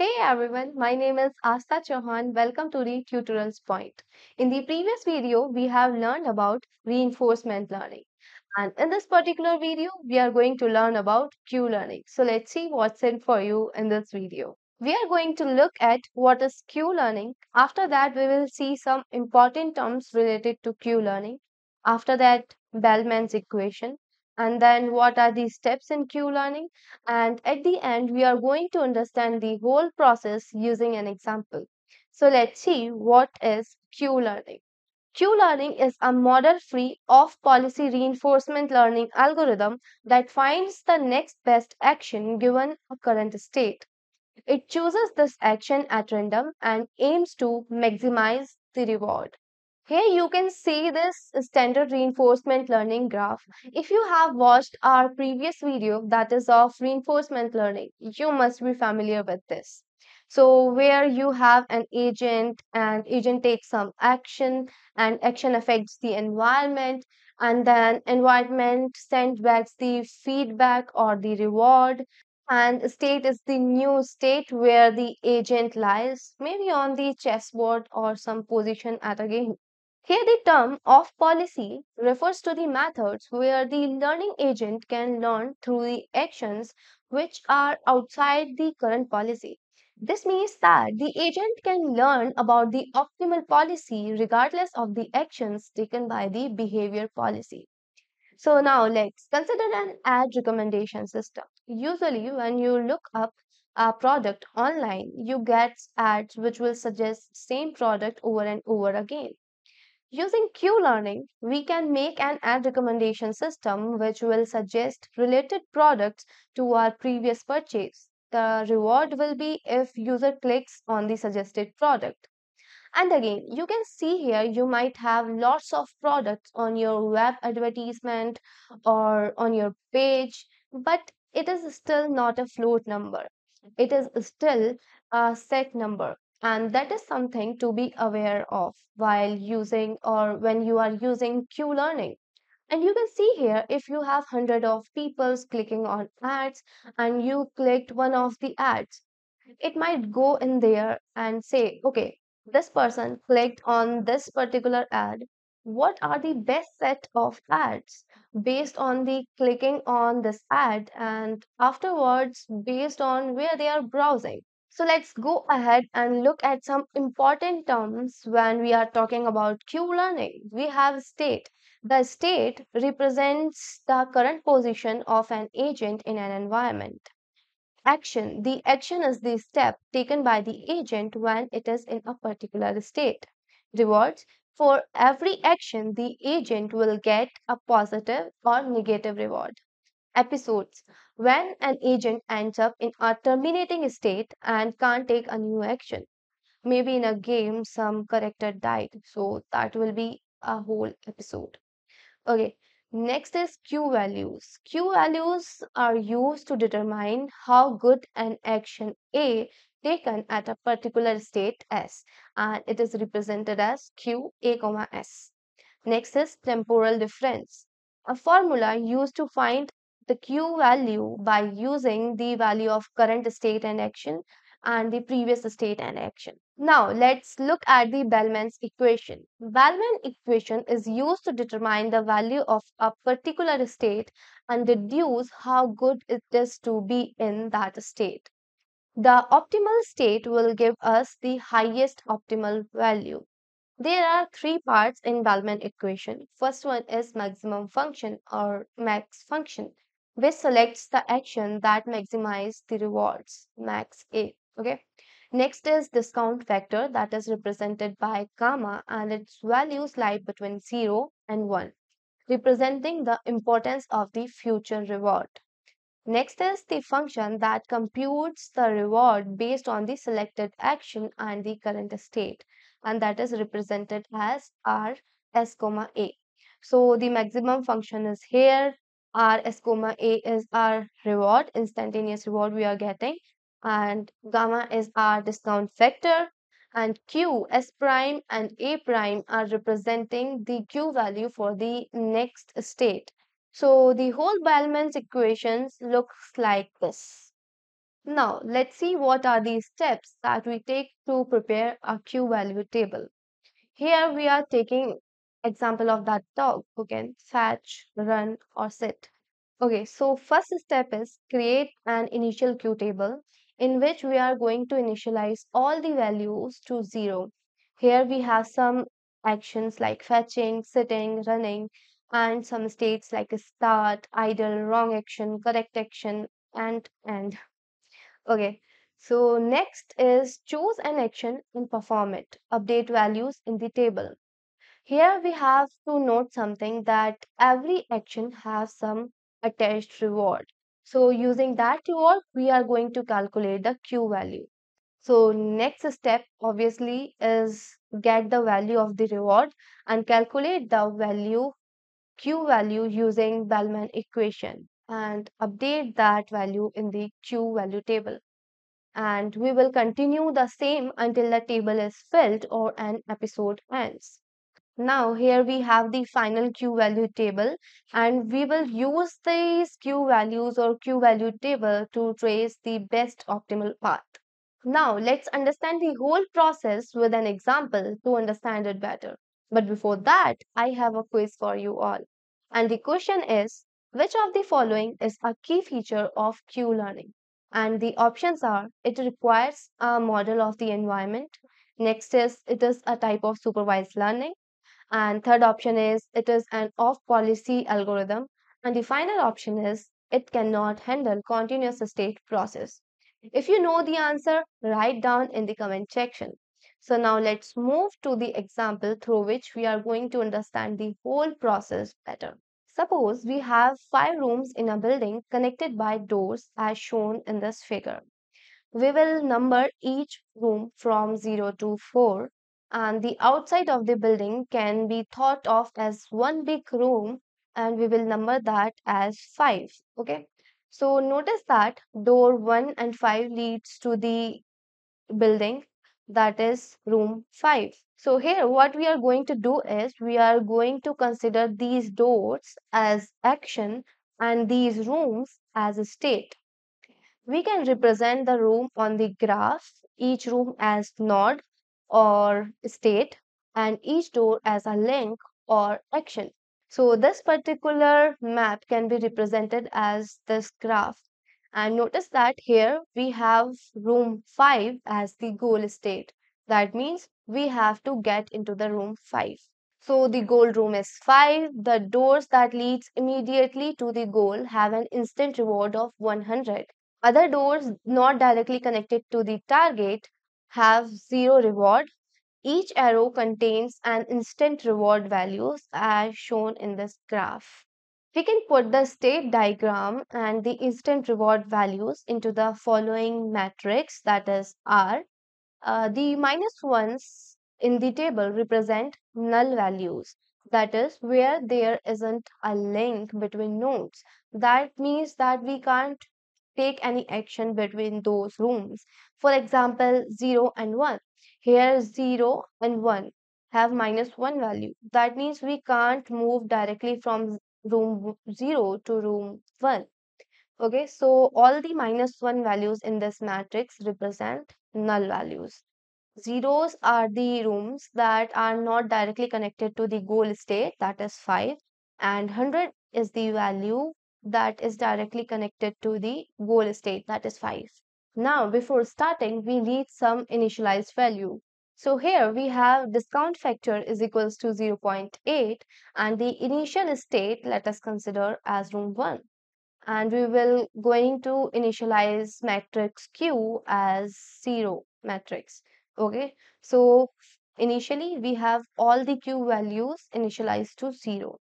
Hey everyone, my name is Aastha Chauhan. Welcome to the Tutorials Point. In the previous video, we have learned about reinforcement learning. And in this particular video, we are going to learn about Q-learning. So let's see what's in for you in this video. We are going to look at what is Q-learning. After that, we will see some important terms related to Q-learning. After that, Bellman's equation. And then what are the steps in Q-learning, and at the end we are going to understand the whole process using an example. So let's see what is Q-learning. Q-learning is a model-free off-policy reinforcement learning algorithm that finds the next best action given a current state. It chooses this action at random and aims to maximize the reward. Here you can see this standard reinforcement learning graph. If you have watched our previous video, that is of reinforcement learning, you must be familiar with this. So where you have an agent and agent takes some action and action affects the environment and then environment sends back the feedback or the reward. And state is the new state where the agent lies, maybe on the chessboard or some position at a game. Here the term off policy refers to the methods where the learning agent can learn through the actions which are outside the current policy. This means that the agent can learn about the optimal policy regardless of the actions taken by the behavior policy. So now let's consider an ad recommendation system. Usually when you look up a product online, you get ads which will suggest same product over and over again. Using Q-learning, we can make an ad recommendation system which will suggest related products to our previous purchase. The reward will be if user clicks on the suggested product. And again, you can see here you might have lots of products on your web advertisement or on your page, but it is still not a float number. It is still a set number. And that is something to be aware of while using or when you are using Q-learning. And you can see here if you have 100 of people clicking on ads and you clicked one of the ads, it might go in there and say, okay, this person clicked on this particular ad. What are the best set of ads based on the clicking on this ad and afterwards based on where they are browsing? So let's go ahead and look at some important terms when we are talking about Q-learning. We have state. The state represents the current position of an agent in an environment. Action. The action is the step taken by the agent when it is in a particular state. Rewards. For every action, the agent will get a positive or negative reward. Episodes. When an agent ends up in a terminating state and can't take a new action. Maybe in a game some character died, so that will be a whole episode. Okay, next is Q values. Q values are used to determine how good an action A taken at a particular state S, and it is represented as Q A, S. Next is temporal difference. A formula used to find the Q value by using the value of current state and action and the previous state and action. Now let's look at the Bellman's equation. Bellman's equation is used to determine the value of a particular state and deduce how good it is to be in that state. The optimal state will give us the highest optimal value. There are three parts in Bellman's equation. First one is maximum function or max function, which selects the action that maximizes the rewards, max A. Okay. Next is discount factor, that is represented by gamma, and its values lie between 0 and 1, representing the importance of the future reward. Next is the function that computes the reward based on the selected action and the current state, and that is represented as R S, A. So the maximum function is here. R S, A is our reward, instantaneous reward we are getting, and gamma is our discount factor, and Q, S prime and A prime are representing the Q value for the next state. So the whole Bellman's equations looks like this. Now, let's see what are the steps that we take to prepare a Q-value table. Here we are taking example of that dog who can fetch, run or sit. Okay, so first step is create an initial Q table in which we are going to initialize all the values to 0. Here we have some actions like fetching, sitting, running, and some states like start, idle, wrong action, correct action, and end. Okay, so next is choose an action and perform it. Update values in the table. Here we have to note something that every action has some attached reward. So using that reward, we are going to calculate the Q value. So next step obviously is get the value of the reward and calculate the value Q value using Bellman's equation and update that value in the Q value table. And we will continue the same until the table is filled or an episode ends. Now here we have the final Q value table, and we will use these Q values or Q value table to trace the best optimal path. Now let's understand the whole process with an example to understand it better. But before that, I have a quiz for you all. And the question is, which of the following is a key feature of Q-learning? And the options are, it requires a model of the environment. Next is, it is a type of supervised learning. And third option is, it is an off-policy algorithm. And the final option is, it cannot handle continuous state process. If you know the answer, write down in the comment section. So now let's move to the example through which we are going to understand the whole process better. Suppose we have 5 rooms in a building connected by doors as shown in this figure. We will number each room from 0 to 4. And the outside of the building can be thought of as one big room, and we will number that as 5. Okay, so notice that door 1 and 5 leads to the building that is room 5. So here what we are going to do is we are going to consider these doors as action and these rooms as a state. We can represent the room on the graph, each room as node or state and each door as a link or action. So this particular map can be represented as this graph, and notice that here we have room 5 as the goal state. That means we have to get into the room 5. So the goal room is 5. The doors that leads immediately to the goal have an instant reward of 100. Other doors not directly connected to the target have 0 reward. Each arrow contains an instant reward values as shown in this graph. We can put the state diagram and the instant reward values into the following matrix, that is R. The -1s in the table represent null values, that is where there isn't a link between nodes. That means that we can't take any action between those rooms. For example, 0 and 1. Here 0 and 1 have -1 value. That means we can't move directly from room 0 to room 1. Okay, so all the -1 values in this matrix represent null values. Zeros are the rooms that are not directly connected to the goal state, that is 5, and 100 is the value that is directly connected to the goal state, that is 5. Now, before starting, we need some initialized value. So here we have discount factor is equals to 0.8, and the initial state let us consider as room 1. And we will going to initialize matrix Q as 0 matrix. Okay, so initially we have all the Q values initialized to 0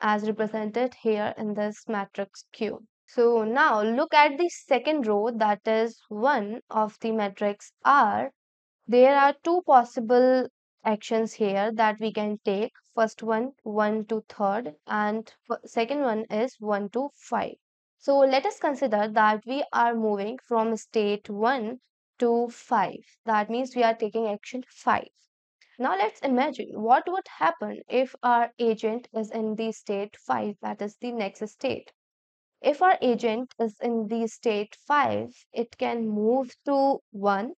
as represented here in this matrix Q. So now look at the second row, that is 1 of the matrix R. There are 2 possible actions here that we can take. First one, 1 to 3rd, and second one is 1 to 5. So let us consider that we are moving from state 1 to 5. That means we are taking action 5. Now let's imagine what would happen if our agent is in the state 5, that is the next state. If our agent is in the state 5, it can move to 1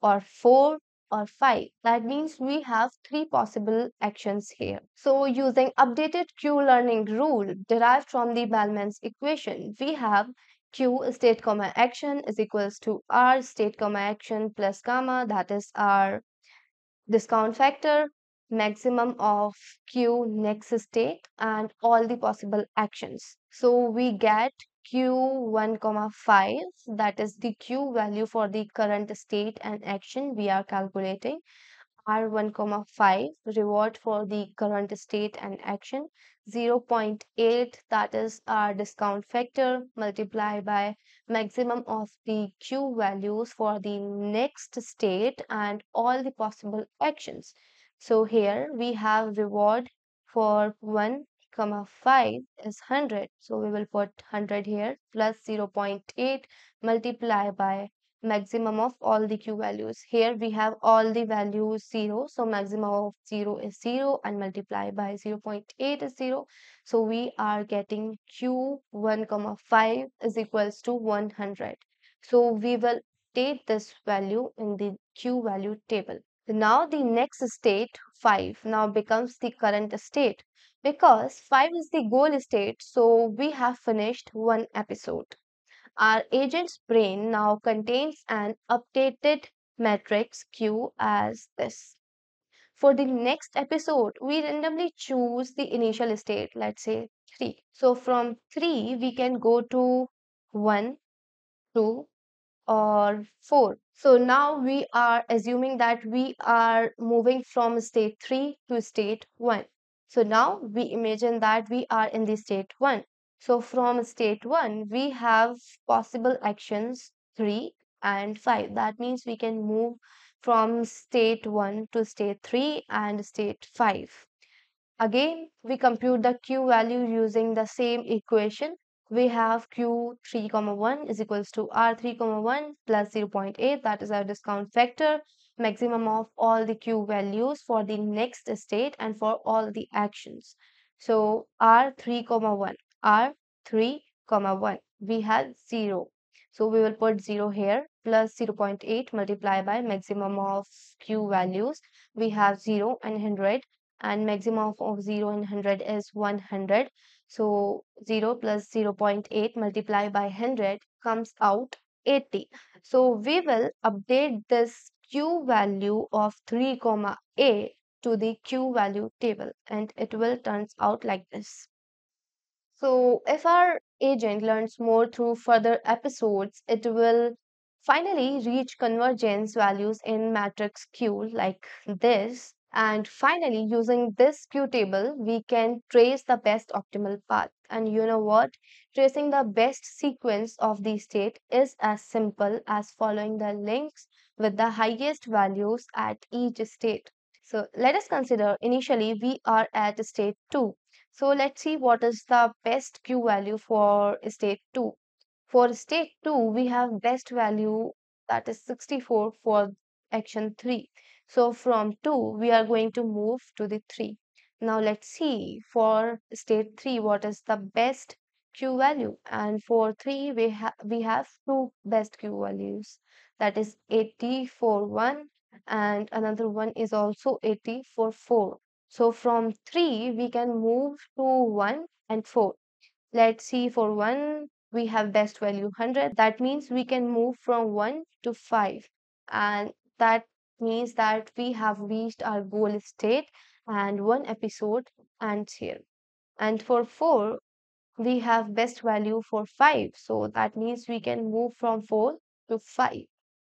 or 4 or 5. That means we have 3 possible actions here. So using updated Q-learning rule derived from the Bellman's equation, we have Q state comma action is equals to R state comma action plus comma, that is our discount factor, maximum of Q next state, and all the possible actions. So we get Q1, 5, that is the Q value for the current state and action we are calculating. R1, 5, reward for the current state and action. 0.8, that is our discount factor, multiplied by maximum of the Q values for the next state and all the possible actions. So here we have reward for 1, 5 is 100. So we will put 100 here, plus 0.8 multiplied by maximum of all the Q values. Here we have all the values 0, so maximum of 0 is 0 and multiply by 0.8 is 0. So we are getting Q1, 5 is equals to 100. So we will update this value in the Q value table. Now the next state 5 now becomes the current state, because 5 is the goal state. So we have finished one episode. Our agent's brain now contains an updated matrix Q as this. For the next episode, we randomly choose the initial state, let's say 3. So from 3, we can go to 1, 2, or 4. So now we are assuming that we are moving from state 3 to state 1. So now we imagine that we are in the state 1. So from state 1, we have possible actions 3 and 5. That means we can move from state 1 to state 3 and state 5. Again, we compute the Q value using the same equation. We have Q3, 1 is equals to R3, 1 plus 0.8. That is our discount factor, maximum of all the Q values for the next state and for all the actions. So R3, 1. We had 0. So we will put 0 here, plus 0.8 multiplied by maximum of Q values. We have 0 and 100, and maximum of 0 and 100 is 100. So 0 plus 0.8 multiplied by 100 comes out 80. So we will update this Q value of 3, 8 to the Q value table, and it will turns out like this. So if our agent learns more through further episodes, it will finally reach convergence values in matrix Q like this. And finally, using this Q table, we can trace the best optimal path. And you know what? Tracing the best sequence of the state is as simple as following the links with the highest values at each state. So let us consider initially we are at state 2. So let's see what is the best Q value for state 2. For state 2, we have best value, that is 64, for action 3. So from 2, we are going to move to the 3. Now let's see for state 3, what is the best Q value. And for 3, we have 2 best Q values. That is 80 for 1, and another one is also 80 for 4. So from 3, we can move to 1 and 4. Let's see, for 1, we have best value 100. That means we can move from 1 to 5. And that means that we have reached our goal state, and one episode ends here. And for 4, we have best value for 5. So that means we can move from 4 to 5.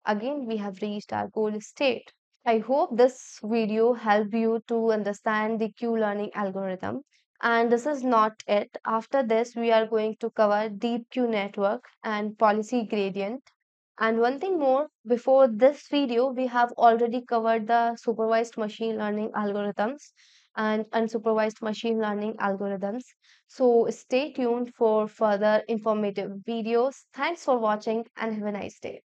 Again, we have reached our goal state. I hope this video helped you to understand the Q-learning algorithm. And this is not it. After this, we are going to cover Deep Q network and policy gradient. And one thing more, before this video, we have already covered the supervised machine learning algorithms and unsupervised machine learning algorithms. So stay tuned for further informative videos. Thanks for watching and have a nice day.